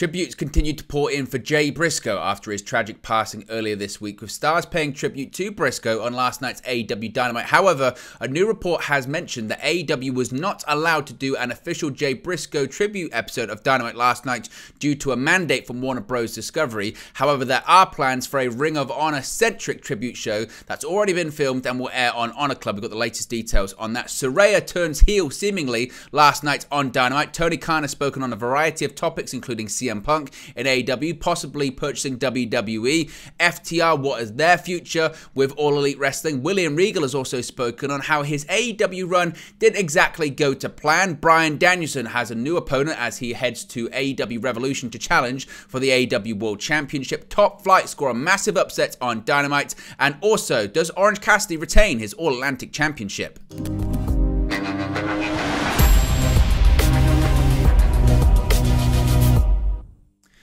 Tributes continued to pour in for Jay Briscoe after his tragic passing earlier this week, with stars paying tribute to Briscoe on last night's AEW Dynamite. However, a new report has mentioned that AEW was not allowed to do an official Jay Briscoe tribute episode of Dynamite last night due to a mandate from Warner Bros. Discovery. However, there are plans for a Ring of Honor-centric tribute show that's already been filmed and will air on Honor Club. We've got the latest details on that. Saraya turns heel, seemingly, last night on Dynamite. Tony Khan has spoken on a variety of topics, including CM Punk and AEW, possibly purchasing WWE, FTR, what is their future with All Elite Wrestling. William Regal has also spoken on how his AEW run didn't exactly go to plan. Brian Danielson has a new opponent as he heads to AEW Revolution to challenge for the AEW World Championship. Top Flight score a massive upset on Dynamite, and also, does Orange Cassidy retain his All Atlantic Championship?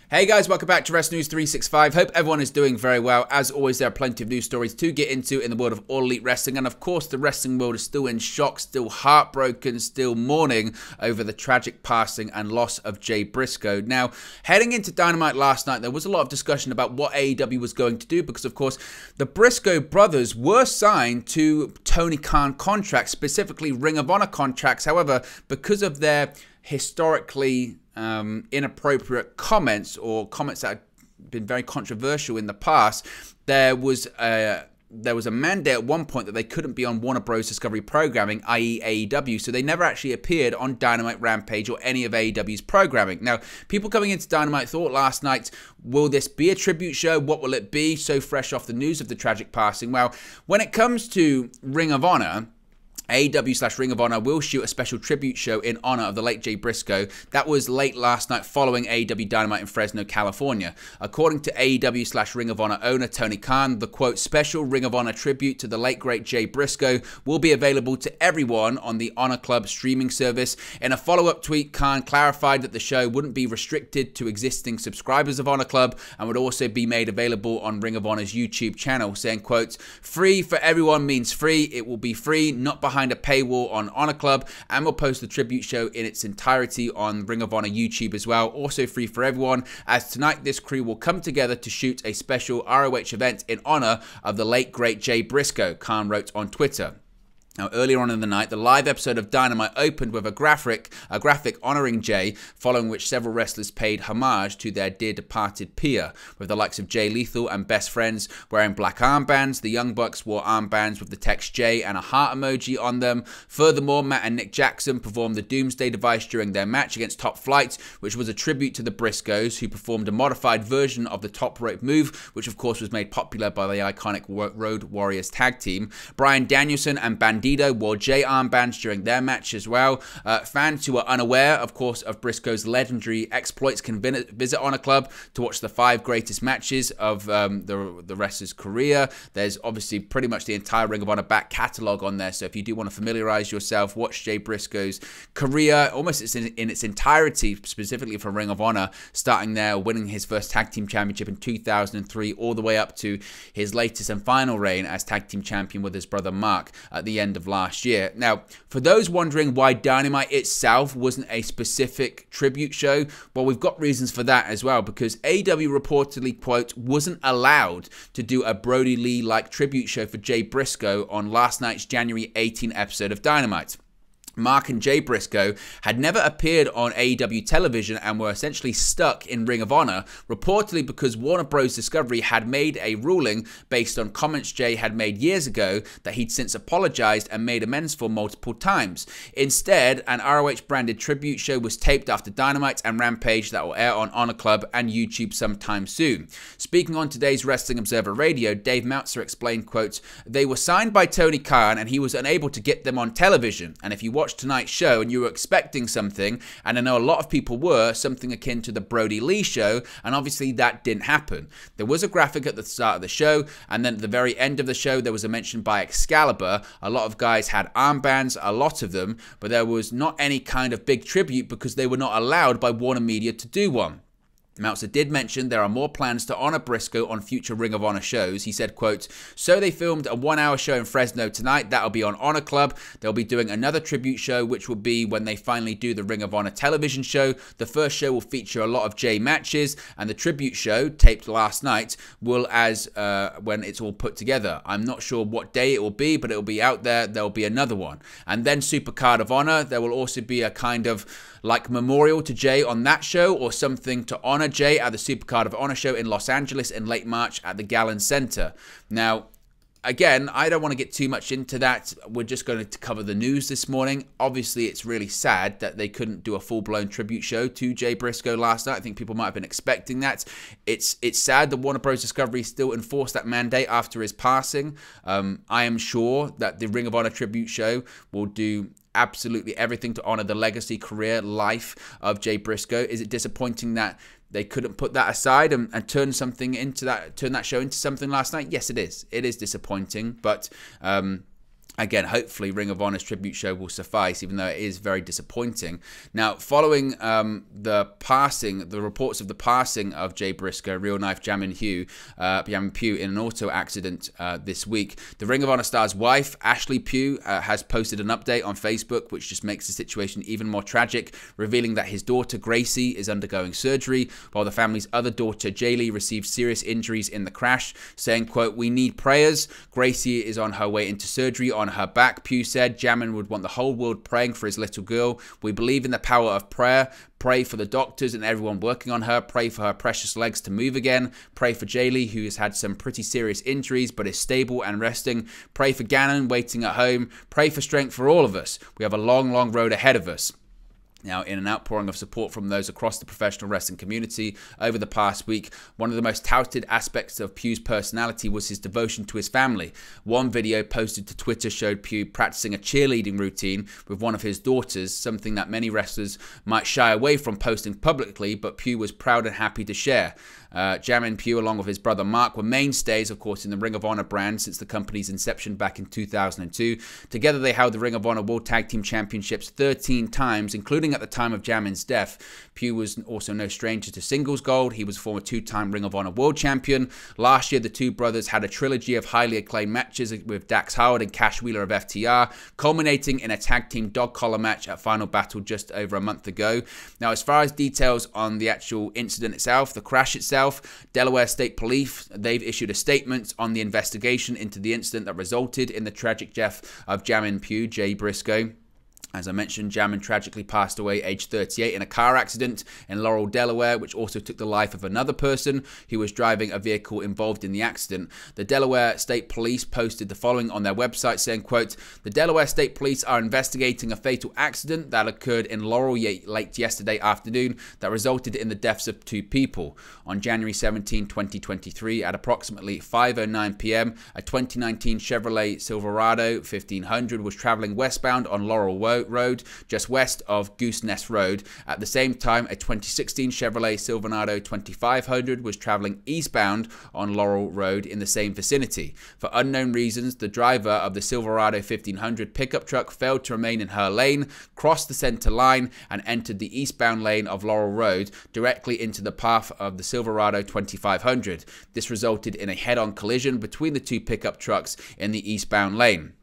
Hey guys, welcome back to Rest News 365. Hope everyone is doing very well. As always, there are plenty of news stories to get into in the world of All Elite Wrestling. And of course, the wrestling world is still in shock, still heartbroken, still mourning over the tragic passing and loss of Jay Briscoe. Now, heading into Dynamite last night, there was a lot of discussion about what AEW was going to do because, of course, the Briscoe brothers were signed to Tony Khan contracts, specifically Ring of Honor contracts. However, because of their historically inappropriate comments or comments that have been very controversial in the past, there was a mandate at one point that they couldn't be on Warner Bros. Discovery programming, i.e. AEW, so they never actually appeared on Dynamite, Rampage, or any of AEW's programming. Now, people coming into Dynamite thought last night, will this be a tribute show? What will it be? So fresh off the news of the tragic passing. Well, when it comes to Ring of Honor, AEW/Ring of Honor will shoot a special tribute show in honor of the late Jay Briscoe. That was late last night following AEW Dynamite in Fresno, California. According to AEW/Ring of Honor owner Tony Khan, the quote, special Ring of Honor tribute to the late great Jay Briscoe will be available to everyone on the Honor Club streaming service. In a follow-up tweet, Khan clarified that the show wouldn't be restricted to existing subscribers of Honor Club and would also be made available on Ring of Honor's YouTube channel, saying, quote, free for everyone means free. It will be free, not behind a paywall on Honor Club, and we'll post the tribute show in its entirety on Ring of Honor YouTube as well. Also free for everyone, as tonight this crew will come together to shoot a special ROH event in honor of the late great Jay Briscoe, Khan wrote on Twitter. Now, earlier on in the night, the live episode of Dynamite opened with a graphic honoring Jay, following which several wrestlers paid homage to their dear departed peer, with the likes of Jay Lethal and Best Friends wearing black armbands. The Young Bucks wore armbands with the text Jay and a heart emoji on them. Furthermore, Matt and Nick Jackson performed the Doomsday Device during their match against Top Flight, which was a tribute to the Briscoes, who performed a modified version of the top rope move, which of course was made popular by the iconic Road Warriors tag team. Brian Danielson and Bandito wore Jay armbands during their match as well. Fans who are unaware, of course, of Briscoe's legendary exploits can visit Honor Club to watch the 5 greatest matches of the wrestler's career. There's obviously pretty much the entire Ring of Honor back catalog on there, so if you do want to familiarize yourself, watch Jay Briscoe's career, almost in its entirety, specifically for Ring of Honor, starting there, winning his first Tag Team Championship in 2003, all the way up to his latest and final reign as Tag Team Champion with his brother Mark at the end of last year. Now, for those wondering why Dynamite itself wasn't a specific tribute show, well, we've got reasons for that as well, because AEW reportedly, quote, wasn't allowed to do a Brody Lee-like tribute show for Jay Briscoe on last night's January 18 episode of Dynamite. Mark and Jay Briscoe had never appeared on AEW television and were essentially stuck in Ring of Honor, reportedly because Warner Bros. Discovery had made a ruling based on comments Jay had made years ago that he'd since apologized and made amends for multiple times. Instead, an ROH-branded tribute show was taped after Dynamite and Rampage that will air on Honor Club and YouTube sometime soon. Speaking on today's Wrestling Observer Radio, Dave Meltzer explained, quote, they were signed by Tony Khan and he was unable to get them on television, and if you watch tonight's show and you were expecting something, and I know a lot of people were, something akin to the Brody Lee show, and obviously that didn't happen. There was a graphic at the start of the show, and then at the very end of the show there was a mention by Excalibur. A lot of guys had armbands, a lot of them, but there was not any kind of big tribute because they were not allowed by Warner Media to do one. Meltzer did mention there are more plans to honor Briscoe on future Ring of Honor shows. He said, quote, "So they filmed a 1-hour show in Fresno tonight. That'll be on Honor Club. They'll be doing another tribute show, which will be when they finally do the Ring of Honor television show. The first show will feature a lot of Jay matches, and the tribute show, taped last night, will as when it's all put together. I'm not sure what day it will be, but it'll be out there. There'll be another one. And then Supercard of Honor. There will also be a kind of like memorial to Jay on that show, or something to honor Jay at the Supercard of Honor show in Los Angeles in late March at the Gallon Center." Now, again, I don't want to get too much into that. We're just going to cover the news this morning. Obviously, it's really sad that they couldn't do a full-blown tribute show to Jay Briscoe last night. I think people might have been expecting that. It's sad that Warner Bros. Discovery still enforced that mandate after his passing. I am sure that the Ring of Honor tribute show will do absolutely everything to honor the legacy, career, life of Jay Briscoe. Is it disappointing that they couldn't put that aside and turn something into that, turn that show into something last night? Yes, it is. It is disappointing, but again, hopefully Ring of Honor's tribute show will suffice, even though it is very disappointing. Now, following the reports of the passing of Jay Briscoe, Real Knife Jamin Pugh in an auto accident this week, the Ring of Honor star's wife, Ashley Pugh, has posted an update on Facebook, which just makes the situation even more tragic, revealing that his daughter, Gracie, is undergoing surgery, while the family's other daughter, Jaylee, received serious injuries in the crash, saying, quote, "We need prayers. Gracie is on her way into surgery on her back," Pugh said. "Jamin would want the whole world praying for his little girl. We believe in the power of prayer. Pray for the doctors and everyone working on her. Pray for her precious legs to move again. Pray for Jaylee, who has had some pretty serious injuries but is stable and resting. Pray for Gannon waiting at home. Pray for strength for all of us. We have a long, long road ahead of us." Now, in an outpouring of support from those across the professional wrestling community over the past week, one of the most touted aspects of Pugh's personality was his devotion to his family. One video posted to Twitter showed Pugh practicing a cheerleading routine with one of his daughters, something that many wrestlers might shy away from posting publicly, but Pugh was proud and happy to share. Jamin Pugh, along with his brother Mark, were mainstays, of course, in the Ring of Honor brand since the company's inception back in 2002. Together, they held the Ring of Honor World Tag Team Championships 13 times, including at the time of Jamin's death. Pugh was also no stranger to singles gold. He was a former 2-time Ring of Honor World Champion. Last year, the two brothers had a trilogy of highly acclaimed matches with Dax Howard and Cash Wheeler of FTR, culminating in a tag team dog collar match at Final Battle just over a month ago. Now, as far as details on the actual incident itself, the crash itself, Delaware State Police, they've issued a statement on the investigation into the incident that resulted in the tragic death of Jamin Pugh, Jay Briscoe. As I mentioned, Jamin tragically passed away aged 38 in a car accident in Laurel, Delaware, which also took the life of another person who was driving a vehicle involved in the accident. The Delaware State Police posted the following on their website saying, quote, "The Delaware State Police are investigating a fatal accident that occurred in Laurel late yesterday afternoon that resulted in the deaths of 2 people. On January 17, 2023, at approximately 5:09 p.m., a 2019 Chevrolet Silverado 1500 was traveling westbound on Laurel Road, just west of Goose Nest Road. At the same time, a 2016 Chevrolet Silverado 2500 was traveling eastbound on Laurel Road in the same vicinity. For unknown reasons, the driver of the Silverado 1500 pickup truck failed to remain in her lane, crossed the center line, and entered the eastbound lane of Laurel Road directly into the path of the Silverado 2500. This resulted in a head-on collision between the 2 pickup trucks in the eastbound lane.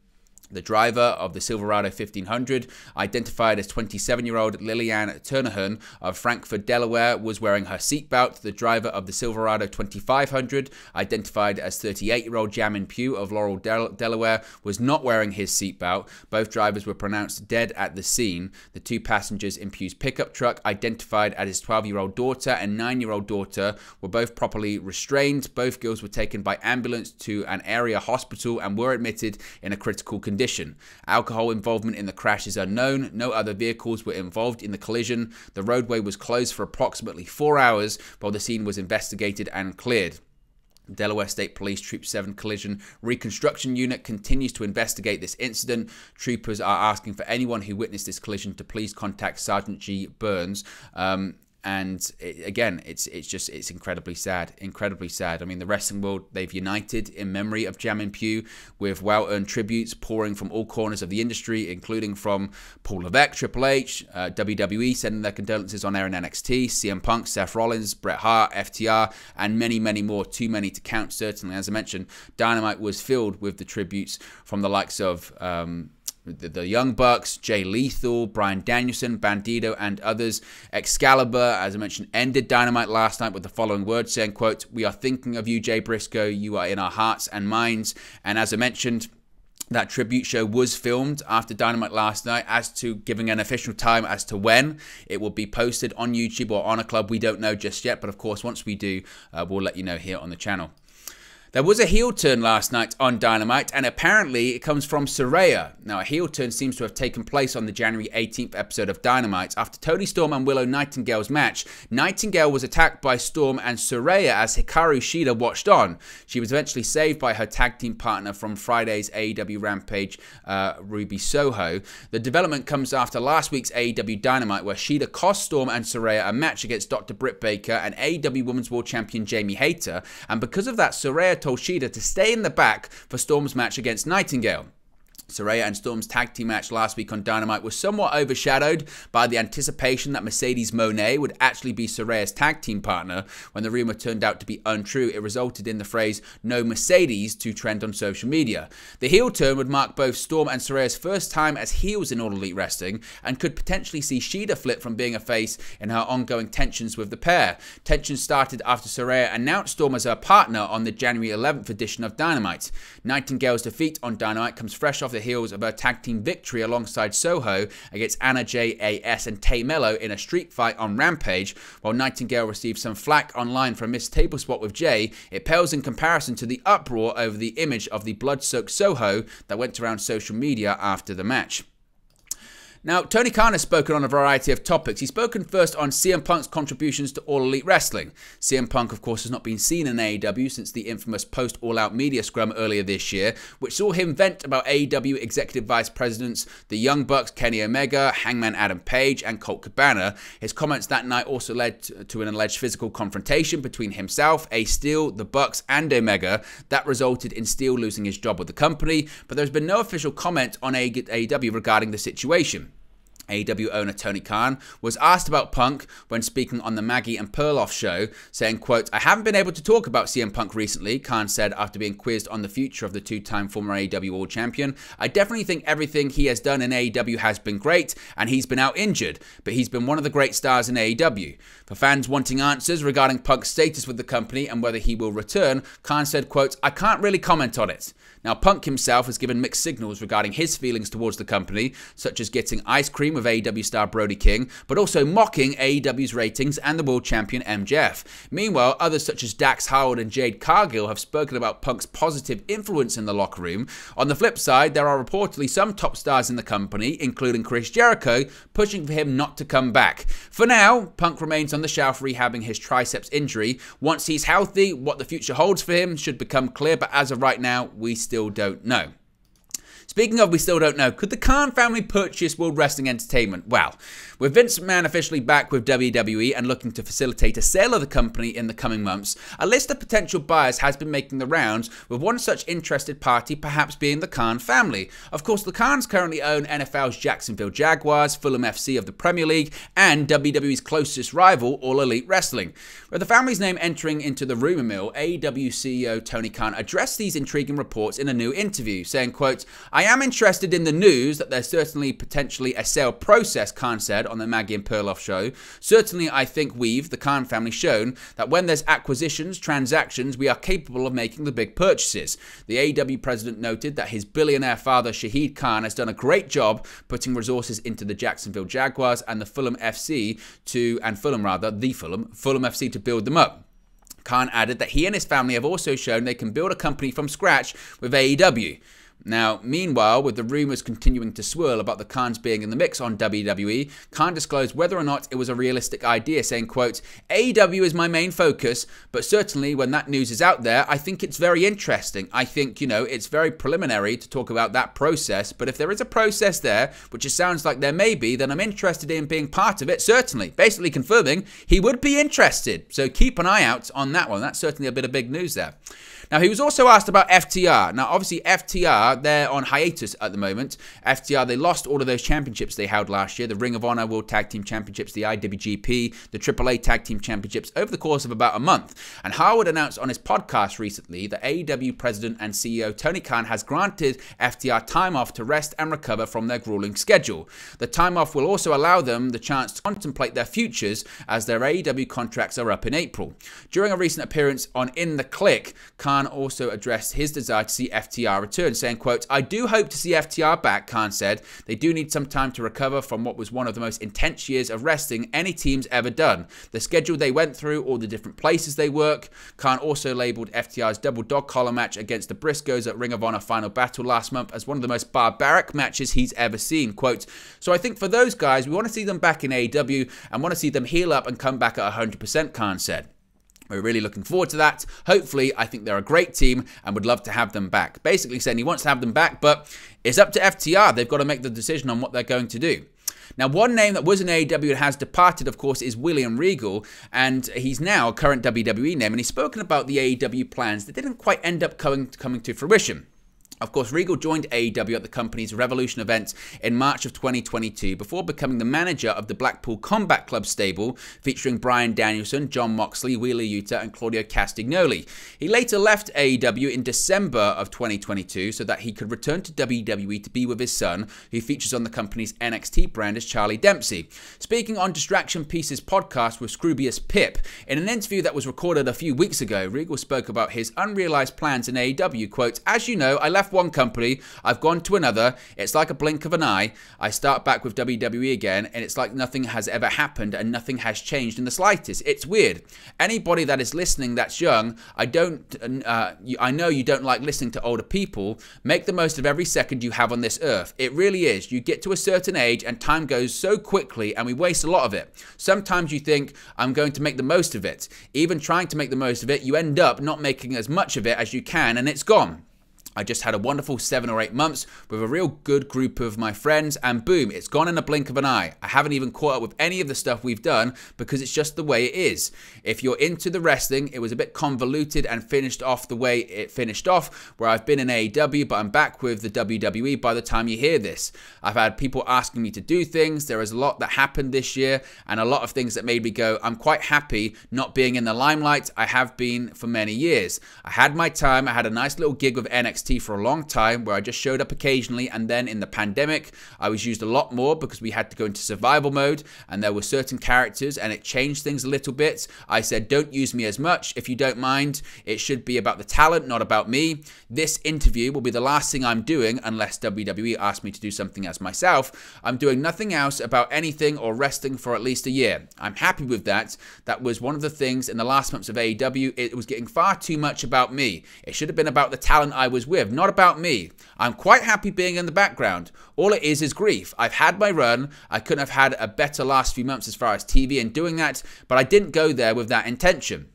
The driver of the Silverado 1500, identified as 27-year-old Lillian Turnahan of Frankfort, Delaware, was wearing her seatbelt. The driver of the Silverado 2500, identified as 38-year-old Jamin Pugh of Laurel, Delaware, was not wearing his seatbelt. Both drivers were pronounced dead at the scene. The 2 passengers in Pugh's pickup truck, identified as his 12-year-old daughter and 9-year-old daughter, were both properly restrained. Both girls were taken by ambulance to an area hospital and were admitted in a critical condition. Alcohol involvement in the crash is unknown. No other vehicles were involved in the collision. The roadway was closed for approximately 4 hours while the scene was investigated and cleared. Delaware State Police Troop 7 Collision Reconstruction Unit continues to investigate this incident. Troopers are asking for anyone who witnessed this collision to please contact Sergeant G. Burns And it, again, it's incredibly sad, I mean, the wrestling world, they've united in memory of Jamin Pugh with well-earned tributes pouring from all corners of the industry, including from Paul Levesque, Triple H, WWE sending their condolences on air in NXT, CM Punk, Seth Rollins, Bret Hart, FTR, and many, many more. Too many to count, certainly. As I mentioned, Dynamite was filled with the tributes from the likes of the Young Bucks, Jay Lethal, Brian Danielson, Bandido, and others. Excalibur, as I mentioned, ended Dynamite last night with the following words, saying, quote, "We are thinking of you, Jay Briscoe. You are in our hearts and minds." And as I mentioned, that tribute show was filmed after Dynamite last night. As to giving an official time as to when it will be posted on YouTube or Honor Club, we don't know just yet. But of course, once we do, we'll let you know here on the channel. There was a heel turn last night on Dynamite, and apparently it comes from Saraya. Now, a heel turn seems to have taken place on the January 18th episode of Dynamite. After Tony Storm and Willow Nightingale's match, Nightingale was attacked by Storm and Saraya as Hikaru Shida watched on. She was eventually saved by her tag team partner from Friday's AEW Rampage, Ruby Soho. The development comes after last week's AEW Dynamite, where Shida cost Storm and Saraya a match against Dr. Britt Baker and AEW Women's World Champion Jamie Hayter, and because of that, Saraya told Shida to stay in the back for Storm's match against Nightingale. Saraya and Storm's tag team match last week on Dynamite was somewhat overshadowed by the anticipation that Mercedes Moné would actually be Saraya's tag team partner. When the rumor turned out to be untrue, it resulted in the phrase, "No Mercedes," to trend on social media. The heel turn would mark both Storm and Saraya's first time as heels in All Elite Wrestling, and could potentially see Shida flip from being a face in her ongoing tensions with the pair. Tensions started after Saraya announced Storm as her partner on the January 11th edition of Dynamite. Nightingale's defeat on Dynamite comes fresh off the heels of her tag team victory alongside Soho against Anna JAS and Tay Mello in a street fight on Rampage. While Nightingale received some flack online for a missed table spot with Jay, it pales in comparison to the uproar over the image of the blood-soaked Soho that went around social media after the match. Now, Tony Khan has spoken on a variety of topics. He's spoken first on CM Punk's contributions to All Elite Wrestling. CM Punk, of course, has not been seen in AEW since the infamous post-All Out media scrum earlier this year, which saw him vent about AEW executive vice presidents, the Young Bucks, Kenny Omega, Hangman Adam Page, and Colt Cabana. His comments that night also led to an alleged physical confrontation between himself, Ace Steel, the Bucks, and Omega. That resulted in Steel losing his job with the company, but there's been no official comment on AEW regarding the situation. AEW owner Tony Khan was asked about Punk when speaking on the Maggie and Perloff show, saying, quote, "I haven't been able to talk about CM Punk recently," Khan said after being quizzed on the future of the two-time former AEW World Champion. "I definitely think everything he has done in AEW has been great, and he's been out injured, but he's been one of the great stars in AEW." For fans wanting answers regarding Punk's status with the company and whether he will return, Khan said, quote, "I can't really comment on it." Now, Punk himself has given mixed signals regarding his feelings towards the company, such as getting ice cream with AEW star Brody King, but also mocking AEW's ratings and the world champion MJF. Meanwhile, others such as Dax Howard and Jade Cargill have spoken about Punk's positive influence in the locker room. On the flip side, there are reportedly some top stars in the company, including Chris Jericho, pushing for him not to come back. For now, Punk remains on the shelf rehabbing his triceps injury. Once he's healthy, what the future holds for him should become clear, but as of right now, we still don't know. Speaking of, we still don't know, could the Khan family purchase World Wrestling Entertainment? Well, with Vince McMahon officially back with WWE and looking to facilitate a sale of the company in the coming months, a list of potential buyers has been making the rounds, with one such interested party perhaps being the Khan family. Of course, the Khans currently own NFL's Jacksonville Jaguars, Fulham FC of the Premier League, and WWE's closest rival, All Elite Wrestling. With the family's name entering into the rumor mill, AEW CEO Tony Khan addressed these intriguing reports in a new interview, saying, quote, "I am interested in the news that there's certainly potentially a sale process," Khan said on the Maggie and Perloff show. "Certainly, I think we've, the Khan family, shown that when there's acquisitions, transactions, we are capable of making the big purchases." The AEW president noted that his billionaire father, Shahid Khan, has done a great job putting resources into the Jacksonville Jaguars and the Fulham FC to build them up. Khan added that he and his family have also shown they can build a company from scratch with AEW. Now, meanwhile, with the rumors continuing to swirl about the Khans being in the mix on WWE, Khan disclosed whether or not it was a realistic idea, saying, quote, AEW is my main focus, but certainly when that news is out there, I think it's very interesting. I think, you know, it's very preliminary to talk about that process, but if there is a process there, which it sounds like there may be, then I'm interested in being part of it, certainly. Basically confirming he would be interested. So keep an eye out on that one. That's certainly a bit of big news there. Now, he was also asked about FTR. Now, obviously, FTR, they're on hiatus at the moment. FTR, they lost all of those championships they held last year. The Ring of Honor World Tag Team Championships, the IWGP, the AAA Tag Team Championships over the course of about a month. And Howard announced on his podcast recently that AEW President and CEO Tony Khan has granted FTR time off to rest and recover from their grueling schedule. The time off will also allow them the chance to contemplate their futures as their AEW contracts are up in April. During a recent appearance on In The Click, Khan also addressed his desire to see FTR return, saying, quote, I do hope to see FTR back, Khan said. They do need some time to recover from what was one of the most intense years of wrestling any team's ever done. The schedule they went through, all the different places they work. Khan also labeled FTR's double dog collar match against the Briscoes at Ring of Honor Final Battle last month as one of the most barbaric matches he's ever seen, quote, so I think for those guys, we want to see them back in AEW and want to see them heal up and come back at 100%, Khan said. We're really looking forward to that. Hopefully, I think they're a great team and would love to have them back. Basically saying he wants to have them back, but it's up to FTR. They've got to make the decision on what they're going to do. Now, one name that was in AEW and has departed, of course, is William Regal, and he's now a current WWE name, and he's spoken about the AEW plans that didn't quite end up coming to fruition. Of course, Regal joined AEW at the company's Revolution event in March of 2022 before becoming the manager of the Blackpool Combat Club stable featuring Brian Danielson, Jon Moxley, Wheeler Yuta and Claudio Castagnoli. He later left AEW in December of 2022 so that he could return to WWE to be with his son, who features on the company's NXT brand as Charlie Dempsey. Speaking on Distraction Pieces podcast with Scroobius Pip, in an interview that was recorded a few weeks ago, Regal spoke about his unrealized plans in AEW, quote, as you know, I left one company, I've gone to another, it's like a blink of an eye, I start back with WWE again, and it's like nothing has ever happened and nothing has changed in the slightest. It's weird. Anybody that is listening that's young, I know you don't like listening to older people, make the most of every second you have on this earth. It really is. You get to a certain age and time goes so quickly and we waste a lot of it. Sometimes you think, I'm going to make the most of it. Even trying to make the most of it, you end up not making as much of it as you can and it's gone. I just had a wonderful 7 or 8 months with a real good group of my friends and boom, it's gone in a blink of an eye. I haven't even caught up with any of the stuff we've done because it's just the way it is. If you're into the wrestling, it was a bit convoluted and finished off the way it finished off, where I've been in AEW, but I'm back with the WWE by the time you hear this. I've had people asking me to do things. There is a lot that happened this year and a lot of things that made me go, I'm quite happy not being in the limelight. I have been for many years. I had my time. I had a nice little gig with NXT for a long time where I just showed up occasionally, and then in the pandemic I was used a lot more because we had to go into survival mode and there were certain characters and it changed things a little bit. I said, don't use me as much if you don't mind. It should be about the talent, not about me. This interview will be the last thing I'm doing unless WWE asks me to do something as myself. I'm doing nothing else about anything or resting for at least a year. I'm happy with that. That was one of the things in the last months of AEW. It was getting far too much about me. It should have been about the talent I was with, not about me. I'm quite happy being in the background. All it is grief. I've had my run. I couldn't have had a better last few months as far as TV and doing that, but I didn't go there with that intention.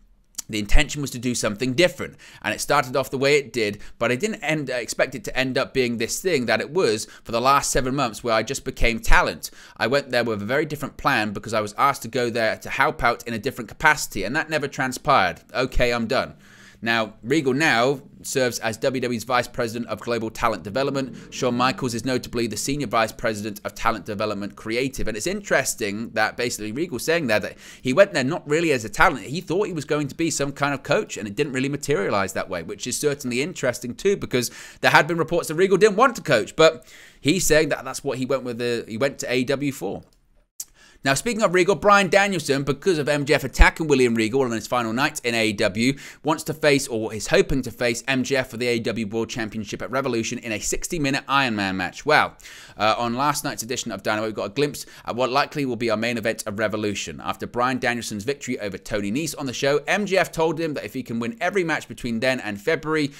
The intention was to do something different, and it started off the way it did, but I didn't expect it to end up being this thing that it was for the last 7 months where I just became talent. I went there with a very different plan because I was asked to go there to help out in a different capacity, and that never transpired. Okay, I'm done. Now, Regal now serves as WWE's Vice President of Global Talent Development. Shawn Michaels is notably the Senior Vice President of Talent Development Creative. And it's interesting that basically Regal's saying there that he went there not really as a talent. He thought he was going to be some kind of coach and it didn't really materialize that way, which is certainly interesting too, because there had been reports that Regal didn't want to coach, but he's saying that that's what he went to AEW for. Now, speaking of Regal, Brian Danielson, because of MJF attacking William Regal on his final night in AEW, wants to face, or is hoping to face, MJF for the AEW World Championship at Revolution in a 60-minute Iron Man match. Well, on last night's edition of Dynamite, we got a glimpse at what likely will be our main event of Revolution. After Brian Danielson's victory over Tony Nese on the show, MJF told him that if he can win every match between then and February,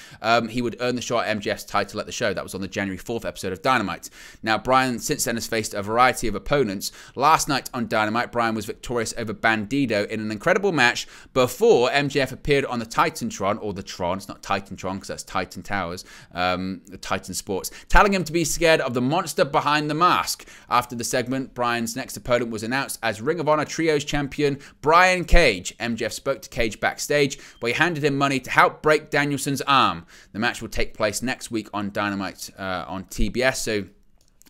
he would earn the shot at MJF's title at the show. That was on the January 4th episode of Dynamite. Now, Brian since then has faced a variety of opponents. Last night on Dynamite, Brian was victorious over Bandido in an incredible match before MJF appeared on the Titantron, or the Tron, it's not Titantron because that's Titan Towers, the Titan Sports, telling him to be scared of the monster behind the mask. After the segment, Brian's next opponent was announced as Ring of Honor Trios champion Brian Cage. MJF spoke to Cage backstage, where he handed him money to help break Danielson's arm. The match will take place next week on Dynamite on TBS, so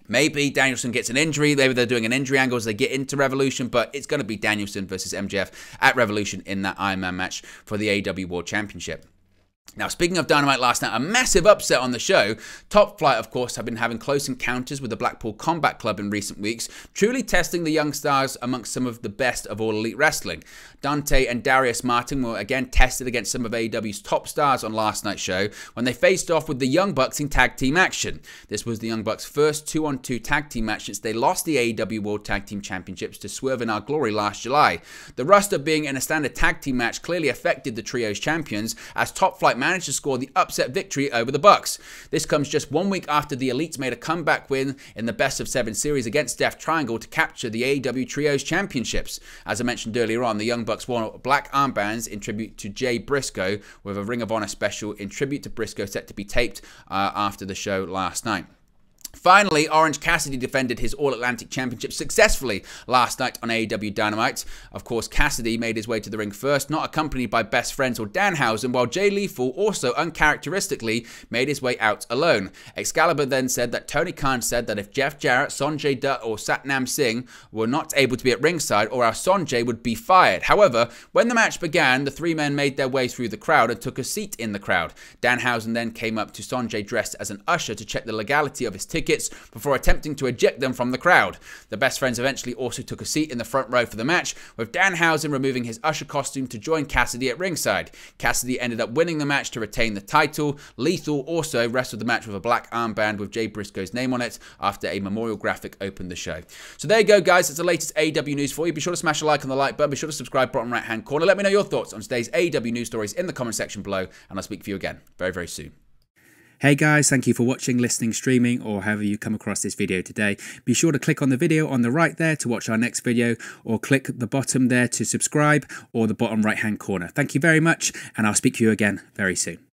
maybe Danielson gets an injury. Maybe they're doing an injury angle as they get into Revolution, but it's going to be Danielson versus MJF at Revolution in that Iron Man match for the AEW World Championship. Now, speaking of Dynamite last night, a massive upset on the show. Top Flight, of course, have been having close encounters with the Blackpool Combat Club in recent weeks, truly testing the young stars amongst some of the best of all elite wrestling. Dante and Darius Martin were again tested against some of AEW's top stars on last night's show when they faced off with the Young Bucks in tag team action. This was the Young Bucks' first 2-on-2 tag team match since they lost the AEW World Tag Team Championships to Swerve and Our Glory last July. The rust of being in a standard tag team match clearly affected the trio's champions, as Top Flight managed to score the upset victory over the Bucks. This comes just 1 week after the Elites made a comeback win in the best-of-7 series against Death Triangle to capture the AEW Trios Championships. As I mentioned earlier on, the Young Bucks wore black armbands in tribute to Jay Briscoe, with a Ring of Honor special in tribute to Briscoe set to be taped after the show last night. Finally, Orange Cassidy defended his All Atlantic Championship successfully last night on AEW Dynamite. Of course, Cassidy made his way to the ring first, not accompanied by Best Friends or Danhausen, while Jay Lethal also uncharacteristically made his way out alone. Excalibur then said that Tony Khan said that if Jeff Jarrett, Sonjay Dutt or Satnam Singh were not able to be at ringside, or our Sonjay would be fired. However, when the match began, the three men made their way through the crowd and took a seat in the crowd. Danhausen then came up to Sonjay dressed as an usher to check the legality of his tickets before attempting to eject them from the crowd. The Best Friends eventually also took a seat in the front row for the match, with Danhausen removing his usher costume to join Cassidy at ringside. Cassidy ended up winning the match to retain the title. Lethal also wrestled the match with a black armband with Jay Briscoe's name on it after a memorial graphic opened the show. So there you go, guys. That's the latest AEW news for you. Be sure to smash a like on the like button. Be sure to subscribe, bottom right hand corner. Let me know your thoughts on today's AEW news stories in the comment section below, and I'll speak for you again very, very soon. Hey guys, thank you for watching, listening, streaming, or however you come across this video today. Be sure to click on the video on the right there to watch our next video, or click the bottom there to subscribe, or the bottom right hand corner. Thank you very much, and I'll speak to you again very soon.